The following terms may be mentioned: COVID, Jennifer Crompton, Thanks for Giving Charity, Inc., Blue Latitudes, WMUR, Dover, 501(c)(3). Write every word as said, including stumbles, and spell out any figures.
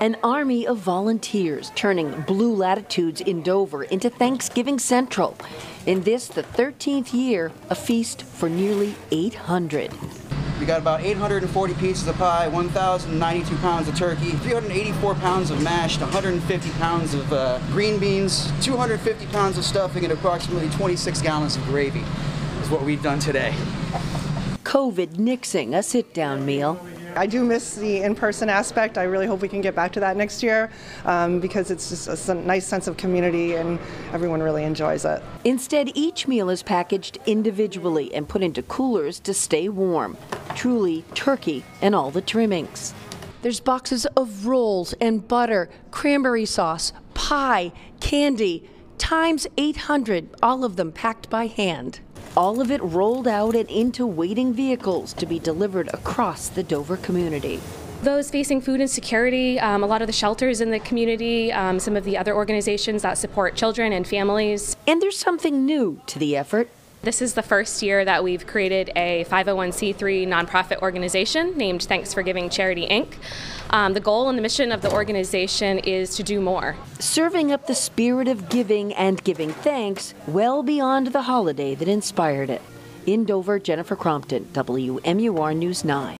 An army of volunteers turning Blue Latitudes in Dover into Thanksgiving Central. In this, the thirteenth year, a feast for nearly eight hundred. We got about eight hundred forty pieces of pie, one thousand ninety-two pounds of turkey, three hundred eighty-four pounds of mashed, one hundred fifty pounds of uh, green beans, two hundred fifty pounds of stuffing, and approximately twenty-six gallons of gravy is what we've done today. COVID nixing a sit-down meal. I do miss the in-person aspect. I really hope we can get back to that next year um, because it's just a nice sense of community and everyone really enjoys it. Instead, each meal is packaged individually and put into coolers to stay warm. Truly turkey and all the trimmings. There's boxes of rolls and butter, cranberry sauce, pie, candy, times eight hundred, all of them packed by hand. All of it rolled out and into waiting vehicles to be delivered across the Dover community. Those facing food insecurity, um, a lot of the shelters in the community, um, some of the other organizations that support children and families. And there's something new to the effort. This is the first year that we've created a five oh one c three nonprofit organization named Thanks for Giving Charity, Incorporated. Um, the goal and the mission of the organization is to do more. Serving up the spirit of giving and giving thanks well beyond the holiday that inspired it. In Dover, Jennifer Crompton, W M U R News nine.